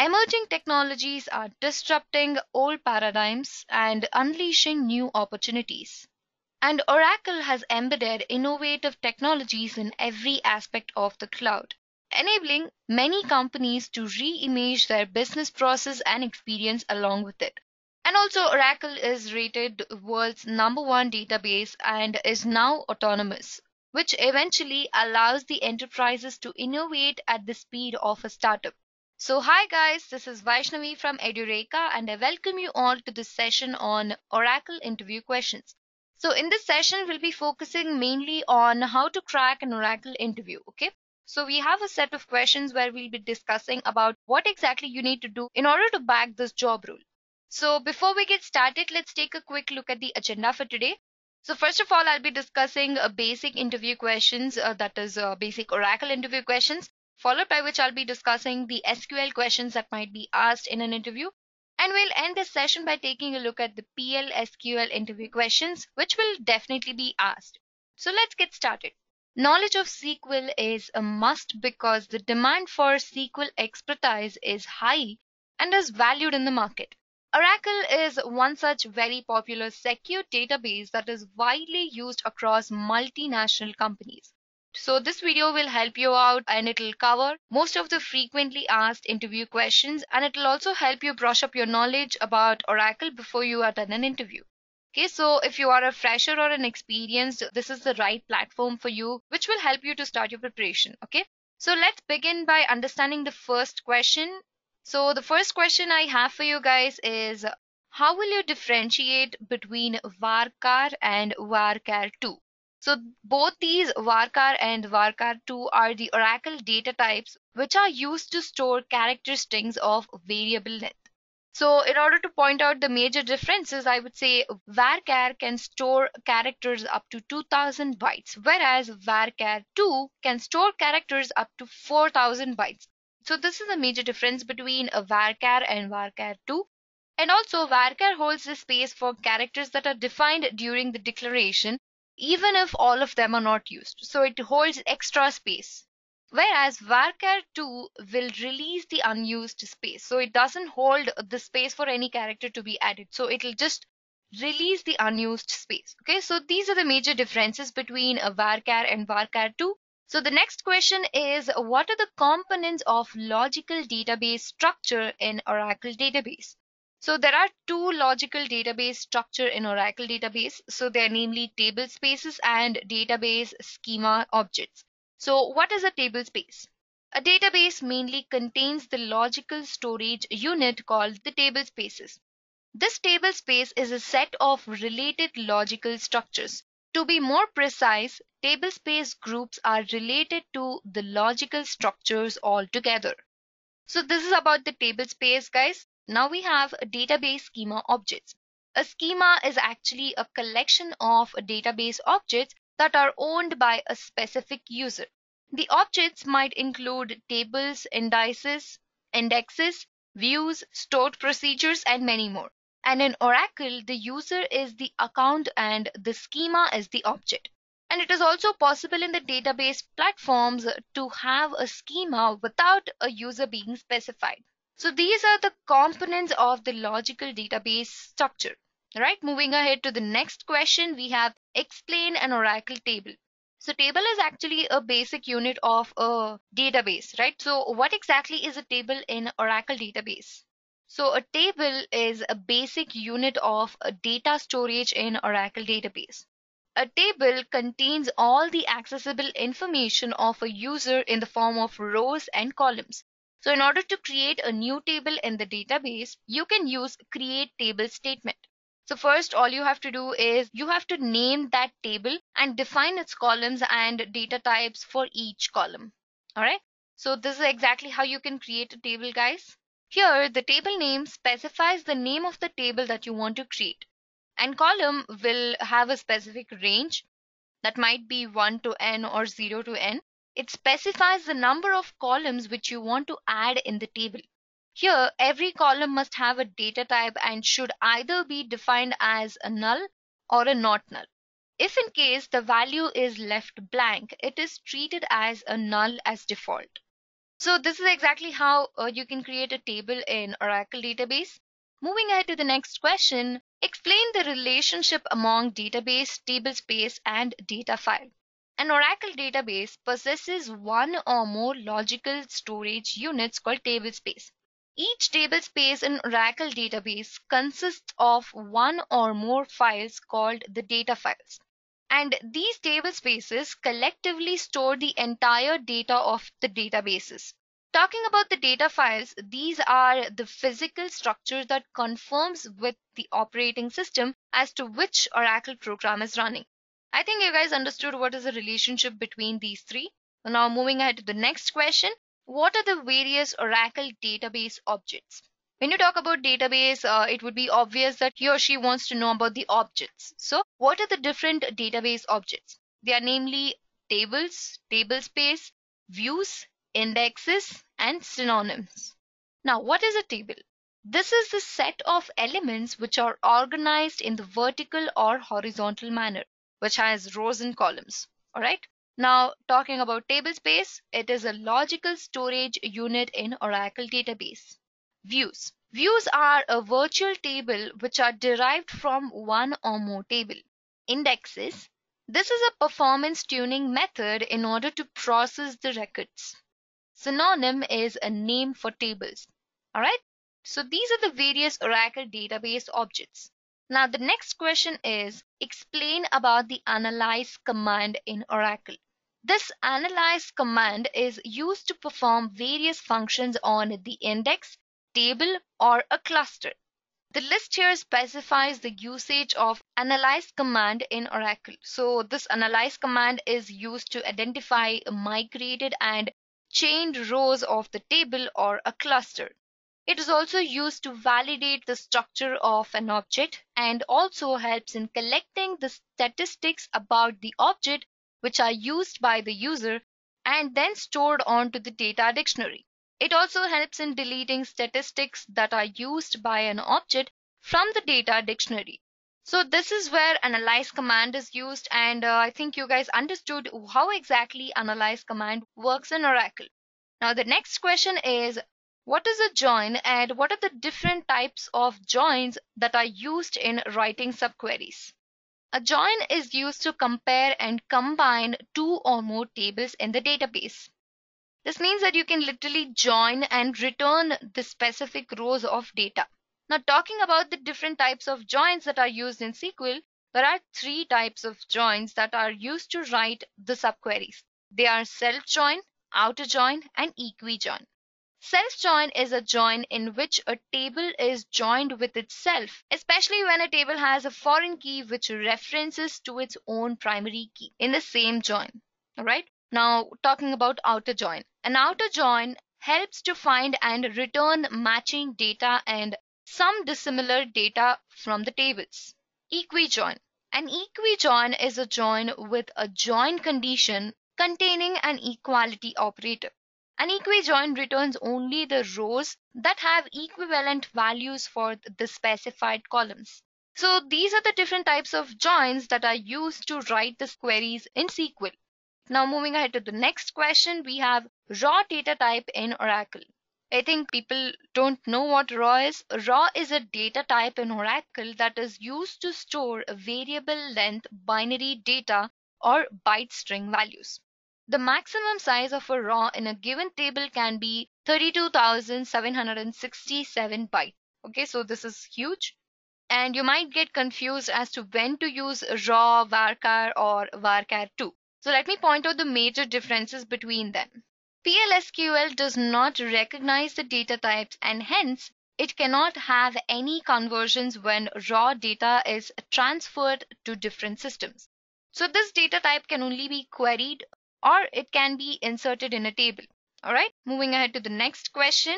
Emerging technologies are disrupting old paradigms and unleashing new opportunities. And Oracle has embedded innovative technologies in every aspect of the cloud, enabling many companies to reimage their business process and experience along with it. And also, Oracle is rated world's #1 database and is now autonomous, which eventually allows the enterprises to innovate at the speed of a startup. So hi guys, this is Vaishnavi from Edureka, and I welcome you all to this session on Oracle interview questions. So in this session, we'll be focusing mainly on how to crack an Oracle interview, okay? So we have a set of questions where we'll be discussing about what exactly you need to do in order to bag this job role. So before we get started, let's take a quick look at the agenda for today. So first of all, I'll be discussing basic interview questions, basic Oracle interview questions, followed by which I'll be discussing the SQL questions that might be asked in an interview. And we'll end this session by taking a look at the PL/SQL interview questions, which will definitely be asked. So let's get started. Knowledge of SQL is a must because the demand for SQL expertise is high and is valued in the market. Oracle is one such very popular secure database that is widely used across multinational companies. So this video will help you out, and it'll cover most of the frequently asked interview questions, and it'll also help you brush up your knowledge about Oracle before you attend an interview. Okay, so if you are a fresher or an experienced, this is the right platform for you, which will help you to start your preparation. Okay, so let's begin by understanding the first question. So the first question I have for you guys is, how will you differentiate between VARCHAR and VARCHAR2? So both these VARCHAR and VARCHAR2 are the Oracle data types which are used to store character strings of variable length. So in order to point out the major differences, I would say VARCHAR can store characters up to 2000 bytes, whereas VARCHAR2 can store characters up to 4000 bytes. So this is a major difference between a VARCHAR and VARCHAR2. And also, VARCHAR holds the space for characters that are defined during the declaration, even if all of them are not used. So it holds extra space. Whereas VARCHAR2 will release the unused space. So it doesn't hold the space for any character to be added. So it'll just release the unused space. Okay, so these are the major differences between a VARCHAR and VARCHAR2. So the next question is, what are the components of logical database structure in Oracle database? So there are two logical database structure in Oracle database. So they are namely table spaces and database schema objects. So what is a table space? A database mainly contains the logical storage unit called the table spaces. This table space is a set of related logical structures. To be more precise, table space groups are related to the logical structures altogether. So this is about the table space, guys. Now we have database schema objects. A schema is actually a collection of database objects that are owned by a specific user. The objects might include tables, indices, indexes, views, stored procedures, and many more. And in Oracle, the user is the account and the schema is the object. And it is also possible in the database platforms to have a schema without a user being specified. So these are the components of the logical database structure. All right, moving ahead to the next question, we have explain an Oracle table. So table is actually a basic unit of a database, right? So what exactly is a table in Oracle database? So a table is a basic unit of data storage in Oracle database. A table contains all the accessible information of a user in the form of rows and columns. So in order to create a new table in the database, you can use create table statement. So first, all you have to do is you have to name that table and define its columns and data types for each column. All right. So this is exactly how you can create a table, guys. Here, the table name specifies the name of the table that you want to create. And column will have a specific range that might be 1 to n or 0 to n. It specifies the number of columns which you want to add in the table. Here, every column must have a data type and should either be defined as a null or a not null. If in case the value is left blank, it is treated as a null as default. So this is exactly how you can create a table in Oracle database. Moving ahead to the next question, explain the relationship among database, table space, and data file. An Oracle database possesses one or more logical storage units called table space. Each table space in Oracle database consists of one or more files called the data files. And these table spaces collectively store the entire data of the databases. Talking about the data files, these are the physical structure that conforms with the operating system as to which Oracle program is running. I think you guys understood what is the relationship between these three. Now moving ahead to the next question. What are the various Oracle database objects? When you talk about database, it would be obvious that he or she wants to know about the objects. So what are the different database objects? They are namely tables, table space, views, indexes, and synonyms. Now what is a table? This is the set of elements which are organized in the vertical or horizontal manner, which has rows and columns. All right. Now talking about table space, it is a logical storage unit in Oracle database. Views. Views are a virtual table which are derived from one or more table. Indexes. This is a performance tuning method in order to process the records. Synonym is a name for tables. All right. So these are the various Oracle database objects. Now the next question is, explain about the analyze command in Oracle. This analyze command is used to perform various functions on the index, table, or a cluster. The list here specifies the usage of analyze command in Oracle. So this analyze command is used to identify migrated and chained rows of the table or a cluster. It is also used to validate the structure of an object and also helps in collecting the statistics about the object which are used by the user and then stored onto the data dictionary. It also helps in deleting statistics that are used by an object from the data dictionary. So this is where analyze command is used, and I think you guys understood how exactly analyze command works in Oracle. Now the next question is, what is a join and what are the different types of joins that are used in writing subqueries? A join is used to compare and combine two or more tables in the database. This means that you can literally join and return the specific rows of data. Now talking about the different types of joins that are used in SQL, there are three types of joins that are used to write the subqueries. They are self-join, outer join, and equi-join. Self-join is a join in which a table is joined with itself, especially when a table has a foreign key which references to its own primary key in the same join. All right. Now talking about outer join. An outer join helps to find and return matching data and some dissimilar data from the tables. Equi-join. An equi-join is a join with a join condition containing an equality operator. An equi-join returns only the rows that have equivalent values for the specified columns. So these are the different types of joins that are used to write the queries in SQL. Now moving ahead to the next question, we have raw data type in Oracle. I think people don't know what raw is. Raw is a data type in Oracle that is used to store variable length binary data or byte string values. The maximum size of a raw in a given table can be 32,767 bytes. Okay, so this is huge. And you might get confused as to when to use raw, varchar, or varchar2. So let me point out the major differences between them. PL/SQL does not recognize the data types, and hence it cannot have any conversions when raw data is transferred to different systems. So this data type can only be queried or it can be inserted in a table. All right, moving ahead to the next question,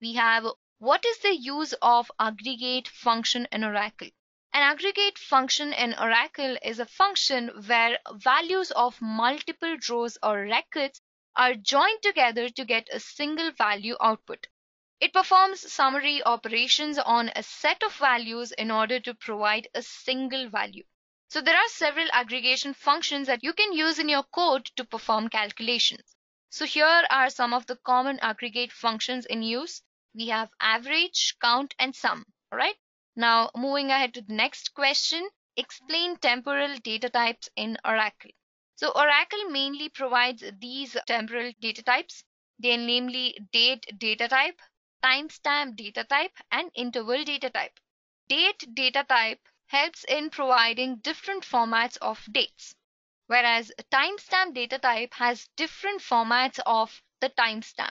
we have, what is the use of aggregate function in Oracle? An aggregate function in Oracle is a function where values of multiple rows or records are joined together to get a single value output. It performs summary operations on a set of values in order to provide a single value. So there are several aggregation functions that you can use in your code to perform calculations. So here are some of the common aggregate functions in use. We have average, count, and sum. All right. Now moving ahead to the next question, explain temporal data types in Oracle. So Oracle mainly provides these temporal data types. They are namely date data type, timestamp data type, and interval data type. Date data type helps in providing different formats of dates, whereas timestamp data type has different formats of the timestamp.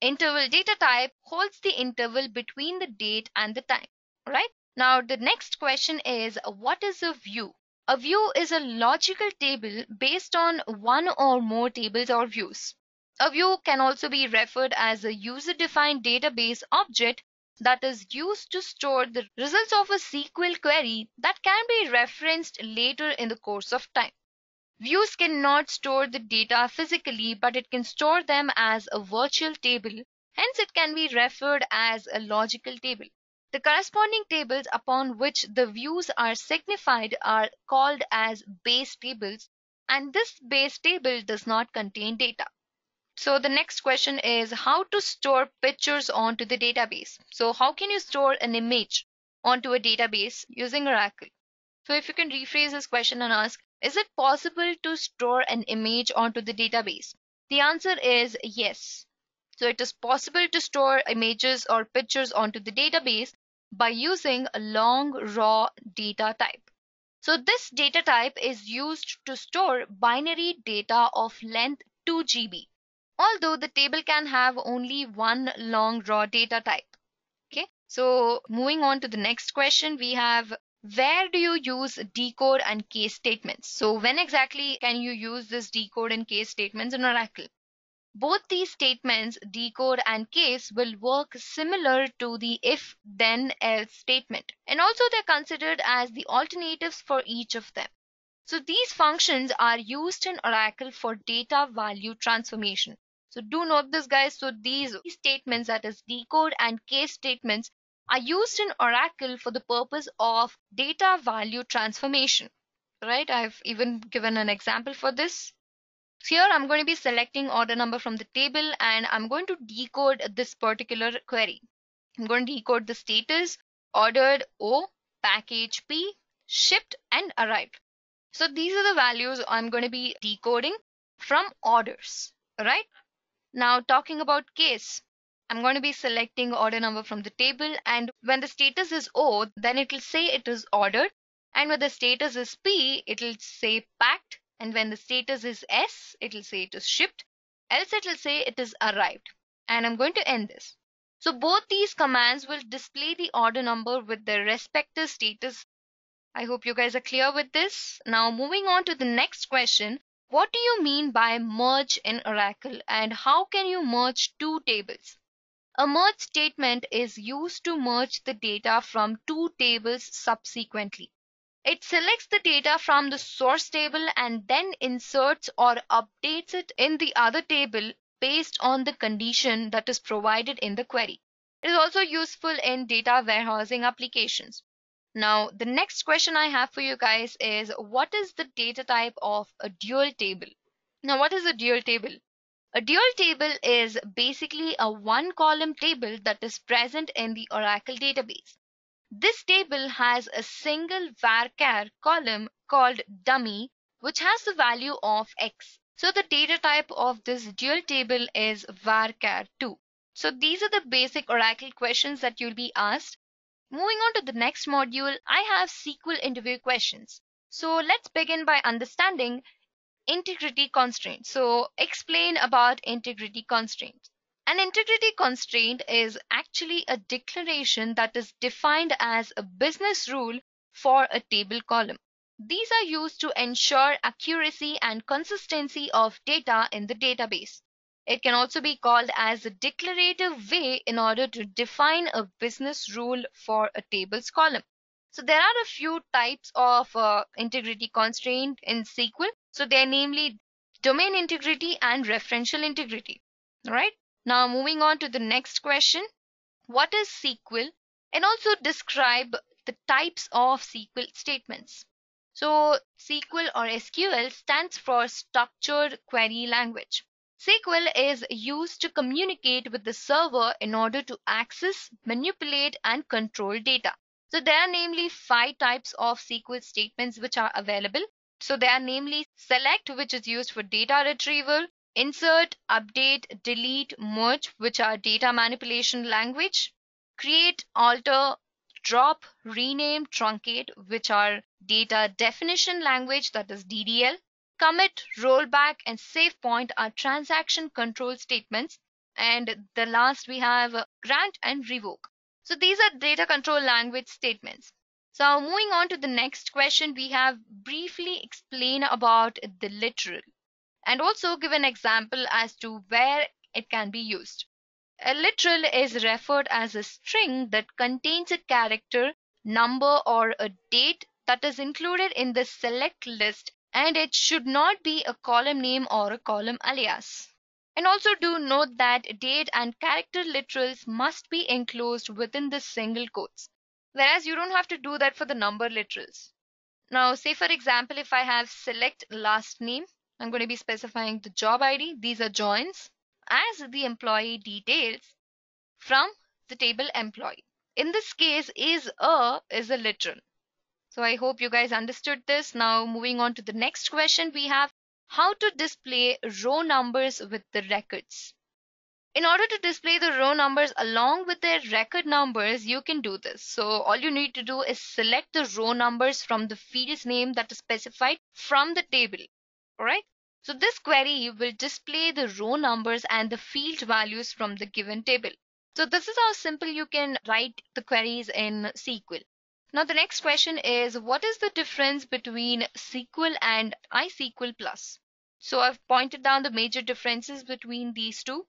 Interval data type holds the interval between the date and the time. All right. Now the next question is, what is a view? A view is a logical table based on one or more tables or views. A view can also be referred as a user-defined database object that is used to store the results of a SQL query that can be referenced later in the course of time. Views cannot store the data physically, but it can store them as a virtual table. Hence, it can be referred as a logical table. The corresponding tables upon which the views are signified are called as base tables, and this base table does not contain data. So the next question is how to store pictures onto the database. So how can you store an image onto a database using Oracle? So if you can rephrase this question and ask, is it possible to store an image onto the database? The answer is yes. So it is possible to store images or pictures onto the database by using a long raw data type. So this data type is used to store binary data of length 2 GB. Although the table can have only one long raw data type. Okay, so moving on to the next question, we have where do you use decode and case statements? So when exactly can you use this decode and case statements in Oracle? Both these statements, decode and case, will work similar to the if then else statement, and also they're considered as the alternatives for each of them. So these functions are used in Oracle for data value transformation. So do note this, guys. So these statements, that is decode and case statements, are used in Oracle for the purpose of data value transformation. Right? I've even given an example for this. Here I'm going to be selecting order number from the table, and I'm going to decode this particular query. I'm going to decode the status, ordered O, package P, shipped, and arrived. So these are the values I'm going to be decoding from orders. Right? Now talking about case, I'm going to be selecting order number from the table, and when the status is O, then it will say it is ordered, and when the status is P, it will say packed, and when the status is S, it will say it is shipped, else it will say it is arrived. And I'm going to end this. So both these commands will display the order number with their respective status. I hope you guys are clear with this. Now moving on to the next question. What do you mean by merge in Oracle, and how can you merge two tables? A merge statement is used to merge the data from two tables subsequently. It selects the data from the source table and then inserts or updates it in the other table based on the condition that is provided in the query. It is also useful in data warehousing applications. Now, the next question I have for you guys is, what is the data type of a dual table? Now, what is a dual table? A dual table is basically a one-column table that is present in the Oracle database. This table has a single varchar column called dummy, which has the value of X. So the data type of this dual table is varchar2. So these are the basic Oracle questions that you'll be asked. Moving on to the next module, I have SQL interview questions. So let's begin by understanding integrity constraints. So explain about integrity constraints. An integrity constraint is actually a declaration that is defined as a business rule for a table column. These are used to ensure accuracy and consistency of data in the database. It can also be called as a declarative way in order to define a business rule for a table's column. So there are a few types of integrity constraint in SQL. So they are namely domain integrity and referential integrity. All right. Now moving on to the next question. What is SQL? And also describe the types of SQL statements. So SQL or SQL stands for Structured Query Language. SQL is used to communicate with the server in order to access, manipulate, and control data. So there are namely 5 types of SQL statements which are available. So they are namely select, which is used for data retrieval, insert, update, delete, merge, which are data manipulation language, create, alter, drop, rename, truncate, which are data definition language, that is DDL. Commit, rollback, and save point are transaction control statements. And the last we have grant and revoke. So these are data control language statements. So moving on to the next question, we have briefly explain about the literal and also give an example as to where it can be used. A literal is referred as a string that contains a character, number, or a date that is included in the select list, and it should not be a column name or a column alias. And also do note that date and character literals must be enclosed within the single quotes, whereas you don't have to do that for the number literals. Now, say for example, if I have select last name, I'm going to be specifying the job ID. These are joins as the employee details from the table employee. In this case, is a literal. So I hope you guys understood this. Now moving on to the next question, we have how to display row numbers with the records. In order to display the row numbers along with their record numbers, you can do this. So all you need to do is select the row numbers from the field's name that is specified from the table. All right. So this query will display the row numbers and the field values from the given table. So this is how simple you can write the queries in SQL. Now the next question is, what is the difference between SQL and iSQL Plus? So I've pointed down the major differences between these two.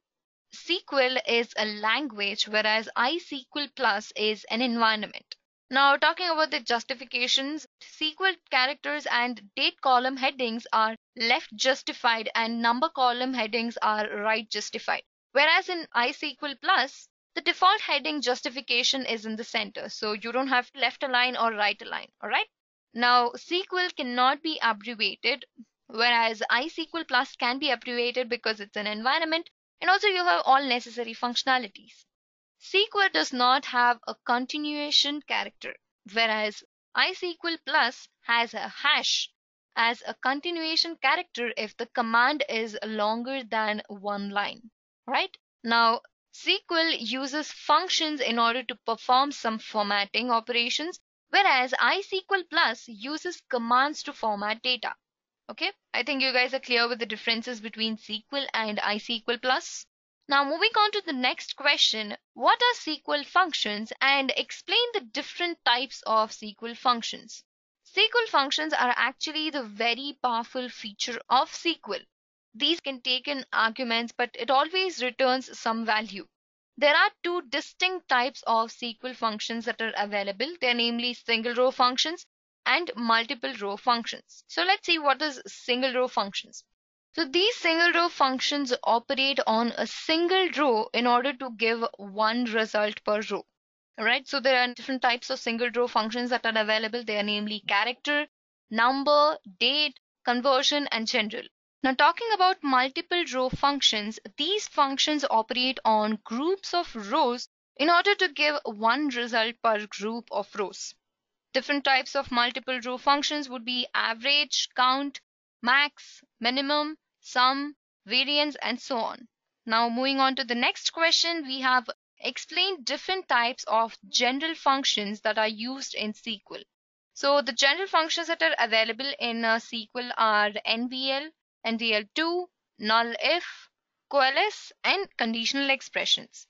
SQL is a language, whereas iSQL Plus is an environment. Now talking about the justifications, SQL characters and date column headings are left justified and number column headings are right justified. Whereas in iSQL Plus, the default heading justification is in the center. So you don't have left align or right align. All right. Now SQL cannot be abbreviated, whereas iSQL Plus can be abbreviated because it's an environment and also you have all necessary functionalities. SQL does not have a continuation character, whereas iSQL Plus has a hash as a continuation character if the command is longer than one line, right? Now, SQL uses functions in order to perform some formatting operations, whereas iSQL Plus uses commands to format data, okay? I think you guys are clear with the differences between SQL and iSQL Plus. Now moving on to the next question, what are SQL functions, and explain the different types of SQL functions. SQL functions are actually the very powerful feature of SQL. These can take in arguments, but it always returns some value. There are 2 distinct types of SQL functions that are available. They are namely single row functions and multiple row functions. So let's see what is single row functions. So these single row functions operate on a single row in order to give one result per row. All right. So there are different types of single row functions that are available. They are namely character, number, date, conversion, and general. Now talking about multiple row functions, these functions operate on groups of rows in order to give one result per group of rows. Different types of multiple row functions would be average, count, max, minimum, sum, variance, and so on. Now moving on to the next question, we have explained different types of general functions that are used in SQL. So the general functions that are available in SQL are NVL, NVL2, NULLIF, coalesce, and conditional expressions.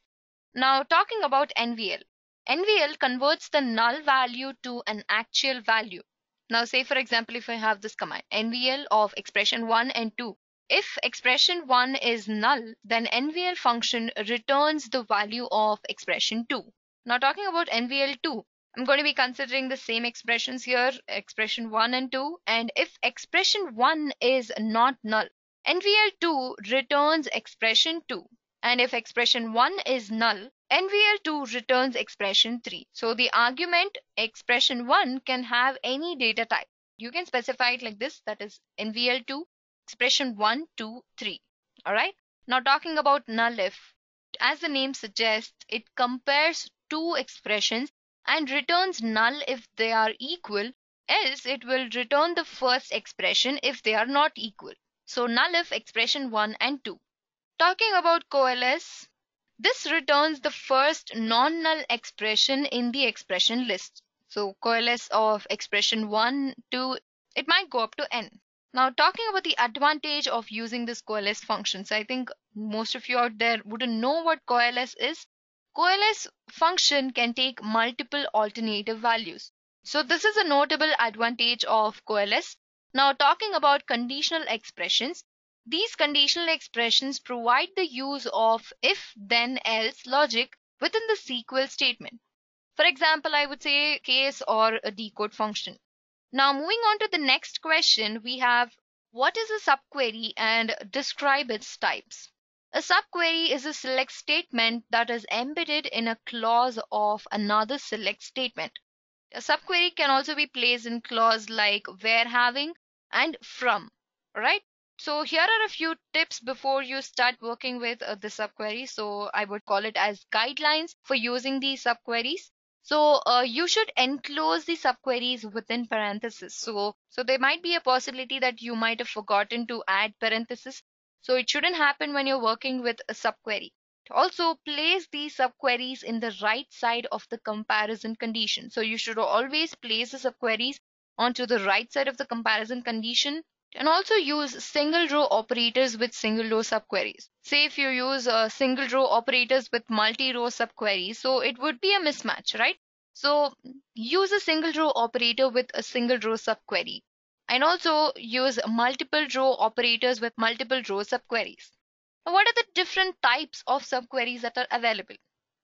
Now talking about NVL. NVL converts the null value to an actual value. Now say for example, if I have this command NVL of expression 1 and 2. If expression 1 is null, then NVL function returns the value of expression 2. Now talking about NVL2, I'm going to be considering the same expressions here, expression 1 and 2. And if expression 1 is not null, NVL2 returns expression 2. And if expression 1 is null, NVL2 returns expression 3. So the argument expression 1 can have any data type. You can specify it like this, that is NVL2, expression 1, 2, 3. All right. Now talking about NULLIF, as the name suggests, it compares two expressions and returns null if they are equal, else it will return the first expression if they are not equal. So NULLIF expression 1 and 2. Talking about coalesce, this returns the first non-null expression in the expression list. So coalesce of expression 1, 2, it might go up to n. Now talking about the advantage of using this coalesce function. So I think most of you out there wouldn't know what coalesce is. Coalesce function can take multiple alternative values. So this is a notable advantage of coalesce. Now talking about conditional expressions. These conditional expressions provide the use of if, then, else logic within the SQL statement. For example, I would say case or a decode function. Now moving on to the next question, we have what is a subquery and describe its types. A subquery is a select statement that is embedded in a clause of another select statement. A subquery can also be placed in clauses like where having and from, right? So here are a few tips before you start working with the subquery. So I would call it as guidelines for using these subqueries. So you should enclose the subqueries within parentheses. So there might be a possibility that you might have forgotten to add parentheses. So it shouldn't happen when you're working with a subquery. Also, place these subqueries in the right side of the comparison condition. So you should always place the subqueries onto the right side of the comparison condition. And also use single row operators with single row subqueries. Say if you use single row operators with multi-row subqueries, so it would be a mismatch, right? So use a single row operator with a single row subquery, and also use multiple row operators with multiple row subqueries. Now, what are the different types of subqueries that are available?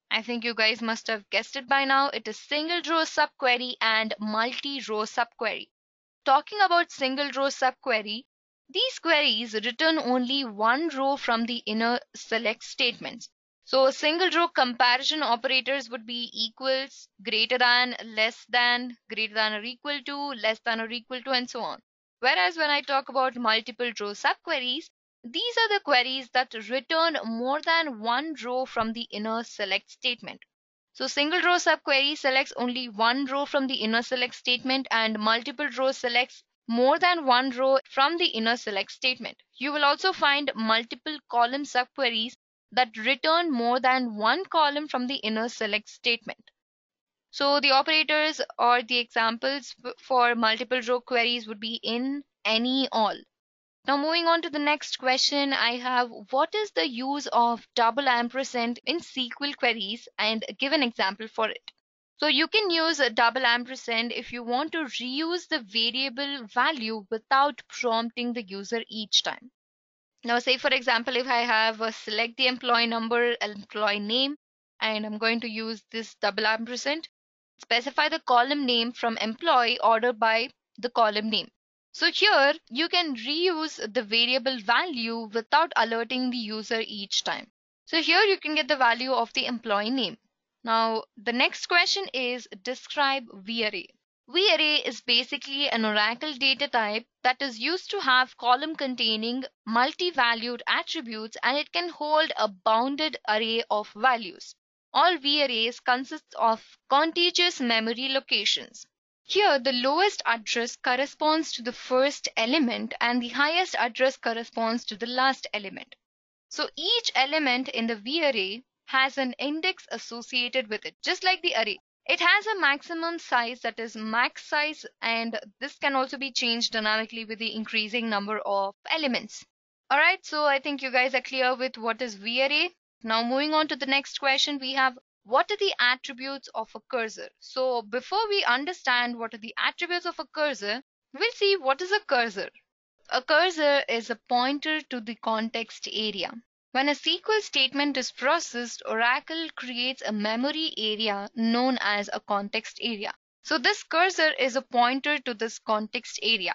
I think you guys must have guessed it by now. It is single row subquery and multi-row subquery. Talking about single row subquery, these queries return only one row from the inner select statements. So single row comparison operators would be equals, greater than or equal to, less than or equal to, and so on. Whereas when I talk about multiple row subqueries, these are the queries that return more than one row from the inner select statement. So single row subquery selects only one row from the inner select statement, and multiple row selects more than one row from the inner select statement. You will also find multiple column subqueries that return more than one column from the inner select statement. So the operators or the examples for multiple row queries would be in, any, all. Now moving on to the next question, I have what is the use of $& in SQL queries, and give an example for it. So you can use a $& if you want to reuse the variable value without prompting the user each time. Now say for example, if I have a select the employee number, employee name, and I'm going to use this $&, specify the column name from employee order by the column name. So here you can reuse the variable value without alerting the user each time. So here you can get the value of the employee name. Now the next question is describe VARRAY. VARRAY is basically an Oracle data type that is used to have column containing multi-valued attributes, and it can hold a bounded array of values. All VARRAYs consist of contiguous memory locations. Here, the lowest address corresponds to the first element and the highest address corresponds to the last element. So each element in the VArray has an index associated with it, just like the array. It has a maximum size, that is max size, and this can also be changed dynamically with the increasing number of elements. Alright, so I think you guys are clear with what is VArray. Now moving on to the next question, we have what are the attributes of a cursor? So before we understand what are the attributes of a cursor, we'll see what is a cursor. A cursor is a pointer to the context area. When a SQL statement is processed, Oracle creates a memory area known as a context area. So this cursor is a pointer to this context area.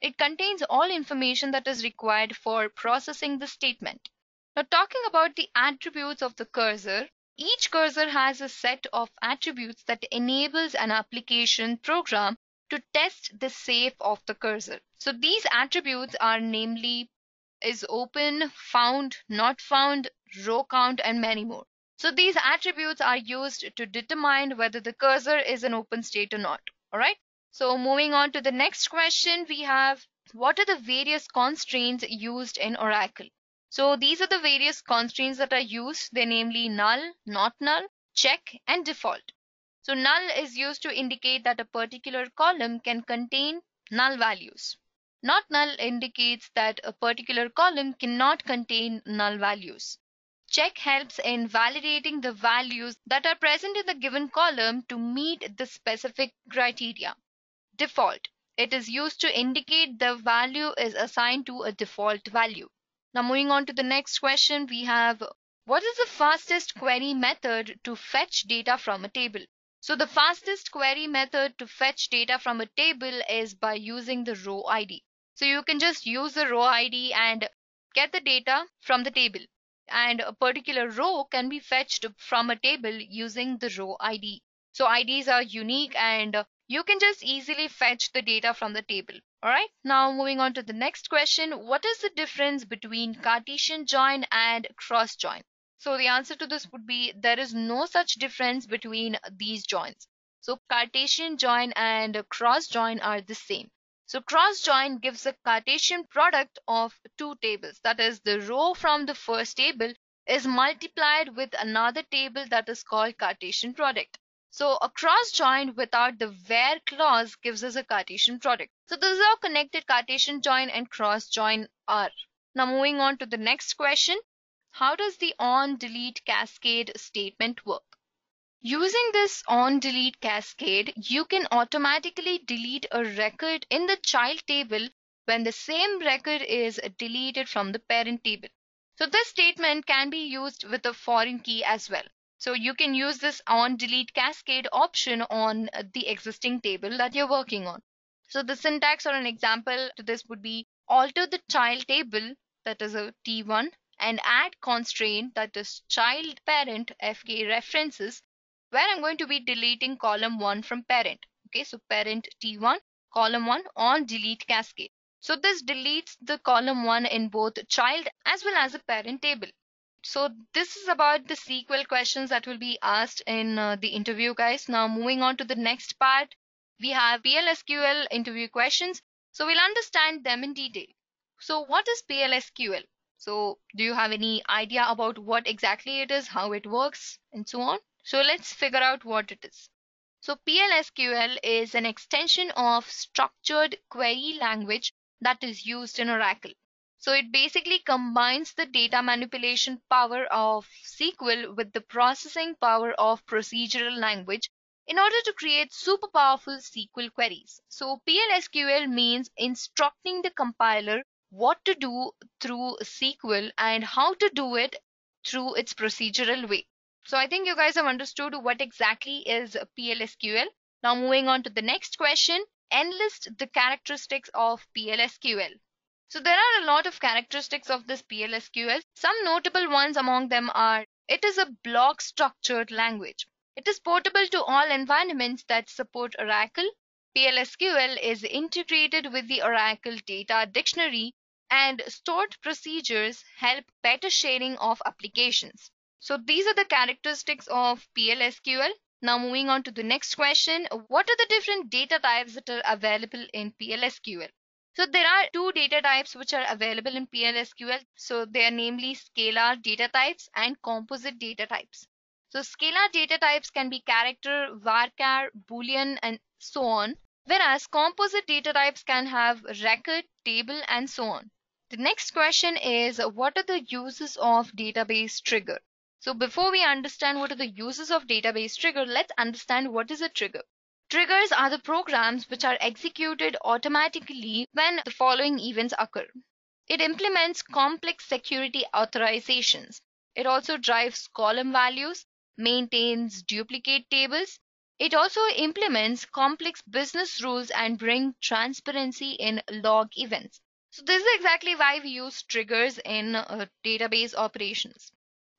It contains all information that is required for processing the statement. Now talking about the attributes of the cursor, each cursor has a set of attributes that enables an application program to test the safe of the cursor. So these attributes are namely is open, found, not found, row count, and many more. So these attributes are used to determine whether the cursor is an open state or not. All right. So moving on to the next question, we have, what are the various constraints used in Oracle? So these are the various constraints that are used. They're namely null, not null, check, and default. So null is used to indicate that a particular column can contain null values. Not null indicates that a particular column cannot contain null values. Check helps in validating the values that are present in the given column to meet the specific criteria. Default. It is used to indicate the value is assigned to a default value. Now moving on to the next question, we have, what is the fastest query method to fetch data from a table? So the fastest query method to fetch data from a table is by using the row ID. So you can just use the row ID and get the data from the table. And a particular row can be fetched from a table using the row ID. So IDs are unique and you can just easily fetch the data from the table. All right. Now moving on to the next question. What is the difference between Cartesian join and cross join? So the answer to this would be there is no such difference between these joins. So Cartesian join and cross join are the same. So cross join gives a Cartesian product of two tables. That is, the row from the first table is multiplied with another table that is called Cartesian product. So a cross join without the where clause gives us a Cartesian product. So this is how connected Cartesian join and cross join are. Now moving on to the next question. How does the on-delete cascade statement work? Using this on-delete cascade, you can automatically delete a record in the child table when the same record is deleted from the parent table. So this statement can be used with a foreign key as well. So you can use this on-delete cascade option on the existing table that you're working on. So the syntax or an example to this would be alter the child table, that is a T1, and add constraint, that is child parent FK references, where I'm going to be deleting column 1 from parent. Okay, so parent T1, column 1 on delete cascade. So this deletes the column 1 in both child as well as the parent table. So this is about the SQL questions that will be asked in the interview, guys. Now moving on to the next part, we have PL/SQL interview questions. So we'll understand them in detail. So what is PL/SQL? So do you have any idea about what exactly it is, how it works, and so on? So let's figure out what it is. So PL/SQL is an extension of structured query language that is used in Oracle. So it basically combines the data manipulation power of SQL with the processing power of procedural language in order to create super powerful SQL queries. So PL/SQL means instructing the compiler what to do through SQL and how to do it through its procedural way. So I think you guys have understood what exactly is PL/SQL. Now moving on to the next question, enlist the characteristics of PL/SQL. So there are a lot of characteristics of this PL/SQL. Some notable ones among them are, it is a block structured language. It is portable to all environments that support Oracle. PL/SQL is integrated with the Oracle data dictionary, and stored procedures help better sharing of applications. So these are the characteristics of PL/SQL. Now moving on to the next question, what are the different data types that are available in PL/SQL? So there are two data types which are available in PL/SQL. So they are namely scalar data types and composite data types. So scalar data types can be character, varchar, boolean, and so on, whereas composite data types can have record, table, and so on. The next question is, what are the uses of database trigger? So before we understand what are the uses of database trigger, let's understand what is a trigger. Triggers are the programs which are executed automatically when the following events occur. It implements complex security authorizations. It also drives column values, maintains duplicate tables. It also implements complex business rules and brings transparency in log events. So this is exactly why we use triggers in database operations.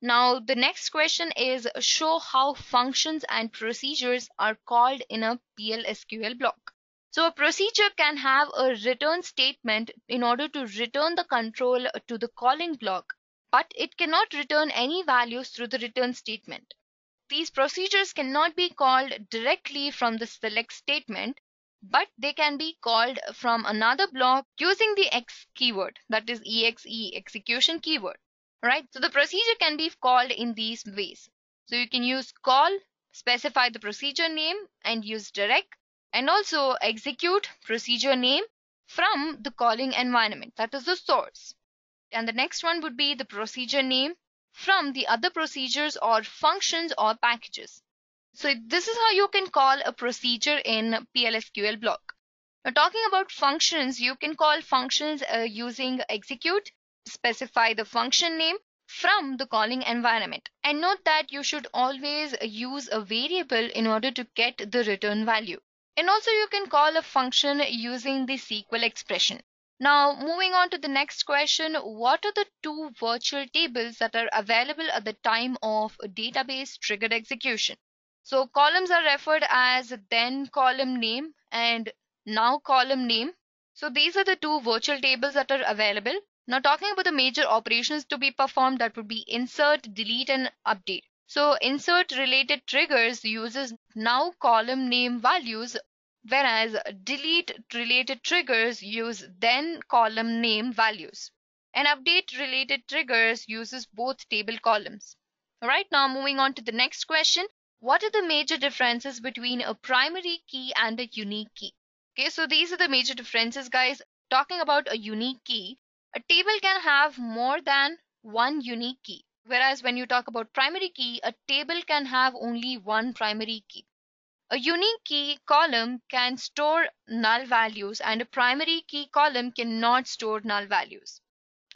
Now the next question is, show how functions and procedures are called in a PL/SQL block. So a procedure can have a return statement in order to return the control to the calling block, but it cannot return any values through the return statement. These procedures cannot be called directly from the select statement, but they can be called from another block using the ex keyword, that is exe, execution keyword, right? So the procedure can be called in these ways. So you can use call, specify the procedure name and use direct, and also execute procedure name from the calling environment, that is the source. And the next one would be the procedure name from the other procedures or functions or packages. So this is how you can call a procedure in PL/SQL block. Now talking about functions, you can call functions using execute, specify the function name from the calling environment. And note that you should always use a variable in order to get the return value. And also you can call a function using the SQL expression. Now moving on to the next question, what are the two virtual tables that are available at the time of a database triggered execution? So columns are referred as then column name and now column name. So these are the two virtual tables that are available. Now talking about the major operations to be performed, that would be insert, delete and update. So insert related triggers uses now column name values, whereas delete related triggers use then column name values, and update related triggers uses both table columns. All right, now moving on to the next question. What are the major differences between a primary key and a unique key? Okay, so these are the major differences, guys. Talking about a unique key, a table can have more than one unique key, whereas when you talk about primary key, a table can have only one primary key. A unique key column can store null values and a primary key column cannot store null values.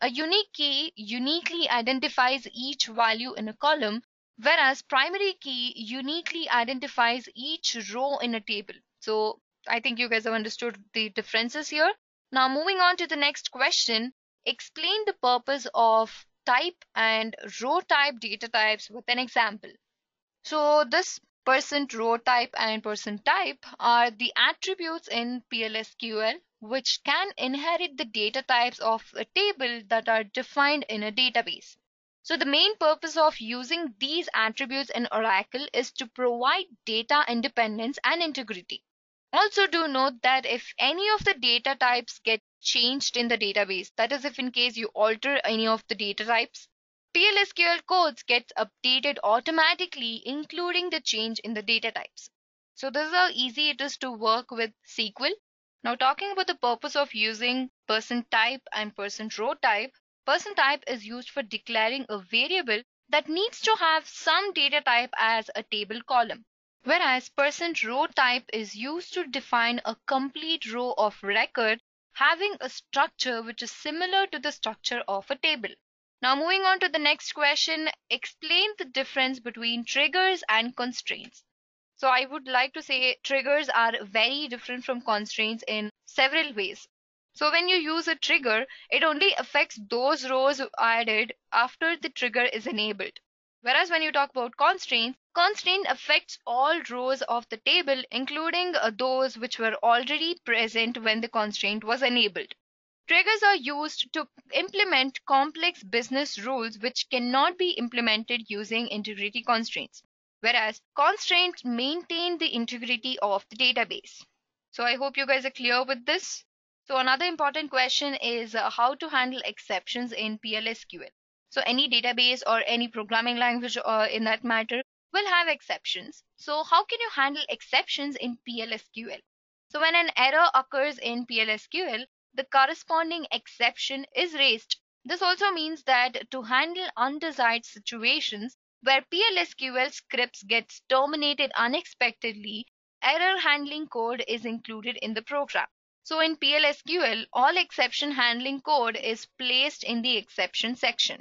A unique key uniquely identifies each value in a column, whereas primary key uniquely identifies each row in a table. So I think you guys have understood the differences here. Now moving on to the next question, explain the purpose of type and row type data types with an example. So this percent row type and percent type are the attributes in PL/SQL which can inherit the data types of a table that are defined in a database. So the main purpose of using these attributes in Oracle is to provide data independence and integrity. Also do note that if any of the data types get changed in the database, that is if in case you alter any of the data types, PL/SQL codes gets updated automatically, including the change in the data types. So this is how easy it is to work with SQL. Now talking about the purpose of using percent type and percent row type, percent type is used for declaring a variable that needs to have some data type as a table column, whereas percent row type is used to define a complete row of record having a structure which is similar to the structure of a table. Now moving on to the next question, explain the difference between triggers and constraints. So I would like to say triggers are very different from constraints in several ways. So when you use a trigger, it only affects those rows added after the trigger is enabled. Whereas when you talk about constraints, constraint affects all rows of the table, including those which were already present when the constraint was enabled. Triggers are used to implement complex business rules which cannot be implemented using integrity constraints, whereas constraints maintain the integrity of the database. So I hope you guys are clear with this. So another important question is how to handle exceptions in PL/SQL. So any database or any programming language in that matter will have exceptions. So how can you handle exceptions in PL/SQL? So when an error occurs in PL/SQL, the corresponding exception is raised. This also means that to handle undesired situations where PL/SQL scripts gets terminated unexpectedly, error handling code is included in the program. So in PL/SQL, all exception handling code is placed in the exception section.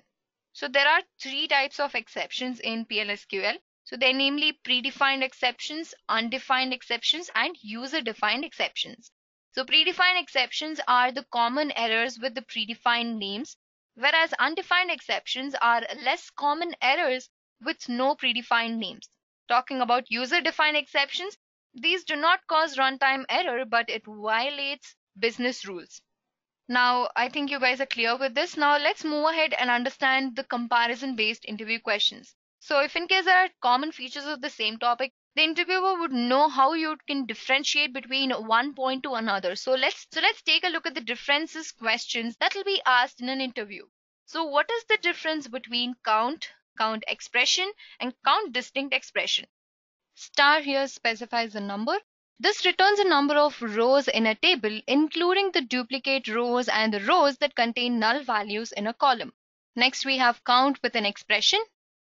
So there are three types of exceptions in PL/SQL. So they're namely predefined exceptions, undefined exceptions, and user-defined exceptions. So predefined exceptions are the common errors with the predefined names, whereas undefined exceptions are less common errors with no predefined names. Talking about user-defined exceptions, These do not cause runtime error, but it violates business rules. Now, I think you guys are clear with this. Now, let's move ahead and understand the comparison-based interview questions. So if in case there are common features of the same topic, the interviewer would know how you can differentiate between one point to another. So let's take a look at the differences questions that will be asked in an interview. So what is the difference between count expression, and count distinct expression? Star here specifies a number. This returns a number of rows in a table, including the duplicate rows and the rows that contain null values in a column. Next, we have count with an expression.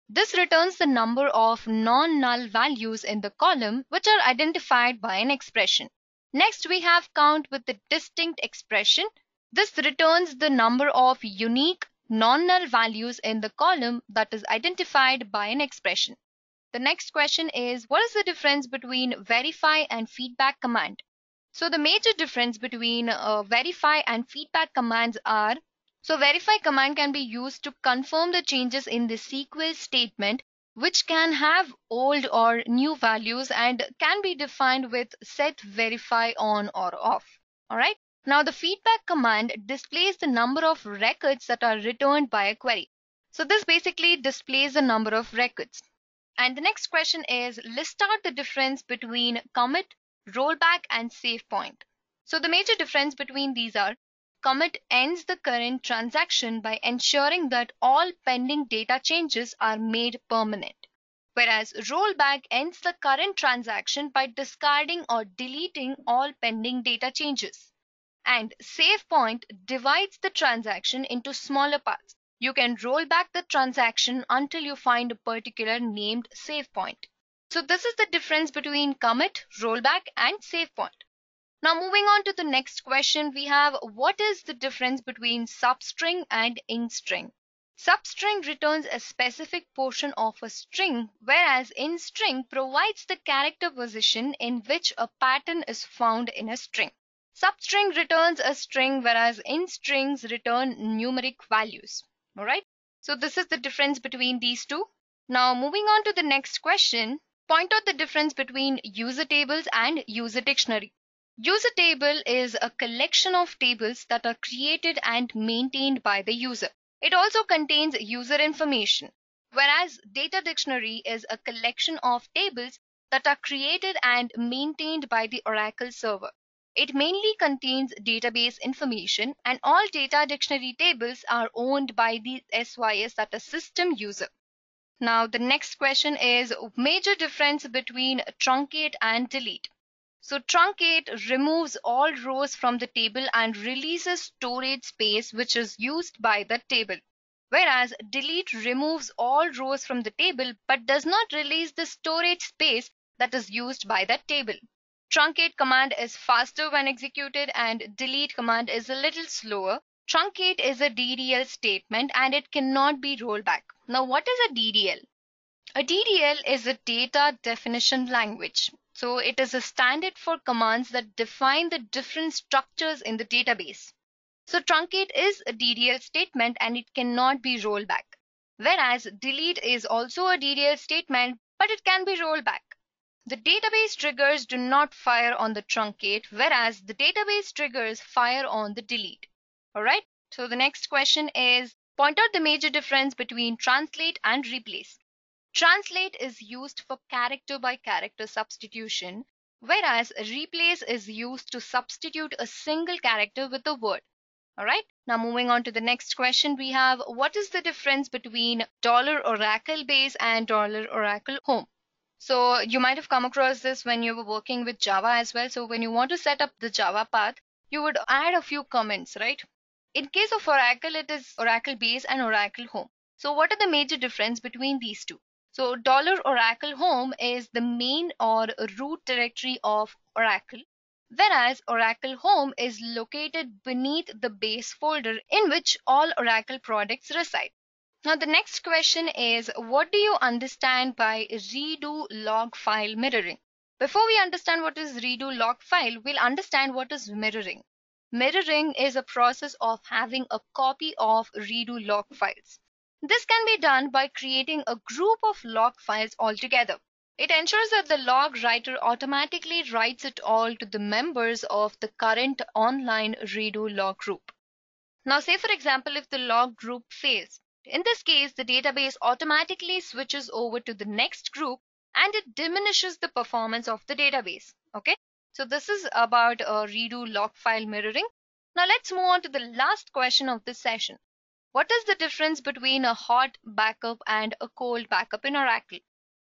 This returns the number of non-null values in the column, which are identified by an expression. Next, we have count with the distinct expression. This returns the number of unique non-null values in the column that is identified by an expression. The next question is, what is the difference between verify and feedback command? So the major difference between verify and feedback commands are, so verify command can be used to confirm the changes in the SQL statement, which can have old or new values and can be defined with set verify on or off. All right. Now the feedback command displays the number of records that are returned by a query. So this basically displays the number of records. And the next question is, list out the difference between commit, rollback, and save point. So the major difference between these are, commit ends the current transaction by ensuring that all pending data changes are made permanent, whereas rollback ends the current transaction by discarding or deleting all pending data changes. And save point divides the transaction into smaller parts. You can roll back the transaction until you find a particular named save point. So this is the difference between commit, rollback, and save point. Now moving on to the next question, we have, what is the difference between substring and instring? Substring returns a specific portion of a string, whereas instring provides the character position in which a pattern is found in a string. Substring returns a string, whereas instrings return numeric values. All right. So this is the difference between these two. Now moving on to the next question, point out the difference between user tables and user dictionary. User table is a collection of tables that are created and maintained by the user. It also contains user information, whereas data dictionary is a collection of tables that are created and maintained by the Oracle server. It mainly contains database information, and all data dictionary tables are owned by the SYS, that is system user. Now the next question is, major difference between truncate and delete. So truncate removes all rows from the table and releases storage space which is used by the table, whereas delete removes all rows from the table but does not release the storage space that is used by that table. Truncate command is faster when executed and delete command is a little slower. Truncate is a DDL statement and it cannot be rolled back. Now what is a DDL? A DDL is a data definition language. So it is a standard for commands that define the different structures in the database. So truncate is a DDL statement and it cannot be rolled back. Whereas delete is also a DDL statement, but it can be rolled back. The database triggers do not fire on the truncate, whereas the database triggers fire on the delete. All right. So the next question is, point out the major difference between translate and replace. Translate is used for character by character substitution, whereas replace is used to substitute a single character with a word. All right. Now moving on to the next question, we have, what is the difference between $Oracle base and $Oracle home? So you might have come across this when you were working with Java as well. So when you want to set up the Java path, you would add a few comments, right? In case of Oracle, it is Oracle base and Oracle home. So what are the major difference between these two? So $Oracle home is the main or root directory of Oracle, whereas Oracle home is located beneath the base folder in which all Oracle products reside. Now the next question is, what do you understand by redo log file mirroring? Before we understand what is redo log file, we'll understand what is mirroring. Mirroring is a process of having a copy of redo log files. This can be done by creating a group of log files altogether. It ensures that the log writer automatically writes it all to the members of the current online redo log group. Now say for example if the log group fails. In this case the database automatically switches over to the next group and it diminishes the performance of the database. Okay, so this is about redo log file mirroring. Now let's move on to the last question of this session. What is the difference between a hot backup and a cold backup in Oracle?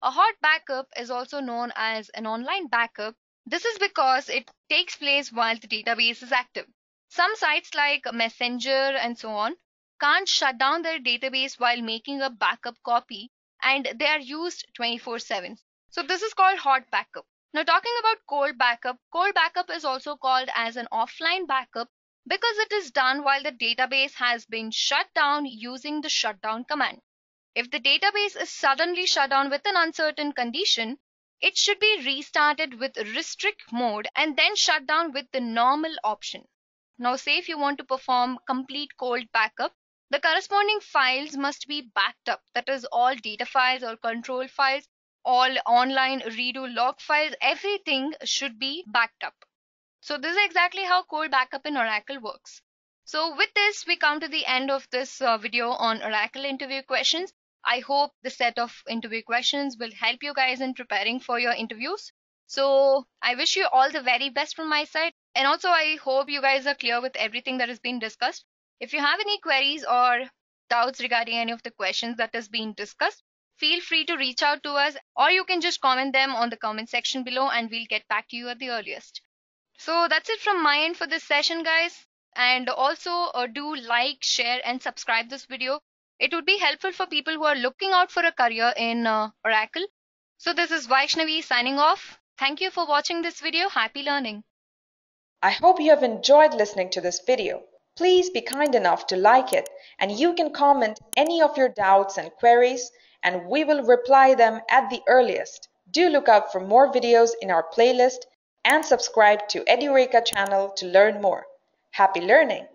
A hot backup is also known as an online backup. This is because it takes place while the database is active. Some sites like Messenger and so on can't shut down their database while making a backup copy, and they are used 24/7. So this is called hot backup. Now talking about cold backup is also called as an offline backup because it is done while the database has been shut down using the shutdown command. If the database is suddenly shut down with an uncertain condition, it should be restarted with restrict mode and then shut down with the normal option. Now say if you want to perform complete cold backup, the corresponding files must be backed up. That is all data files, all control files, all online redo log files, everything should be backed up. So this is exactly how cold backup in Oracle works. So with this, we come to the end of this video on Oracle interview questions. I hope the set of interview questions will help you guys in preparing for your interviews. So I wish you all the very best from my side. And also I hope you guys are clear with everything that has been discussed. If you have any queries or doubts regarding any of the questions that has been discussed, feel free to reach out to us, or you can just comment them on the comment section below and we'll get back to you at the earliest. So that's it from my end for this session, guys. And also do like, share and subscribe this video. It would be helpful for people who are looking out for a career in Oracle. So this is Vaishnavi signing off. Thank you for watching this video. Happy learning. I hope you have enjoyed listening to this video. Please be kind enough to like it, and you can comment any of your doubts and queries and we will reply them at the earliest. Do look out for more videos in our playlist and subscribe to Edureka channel to learn more. Happy learning!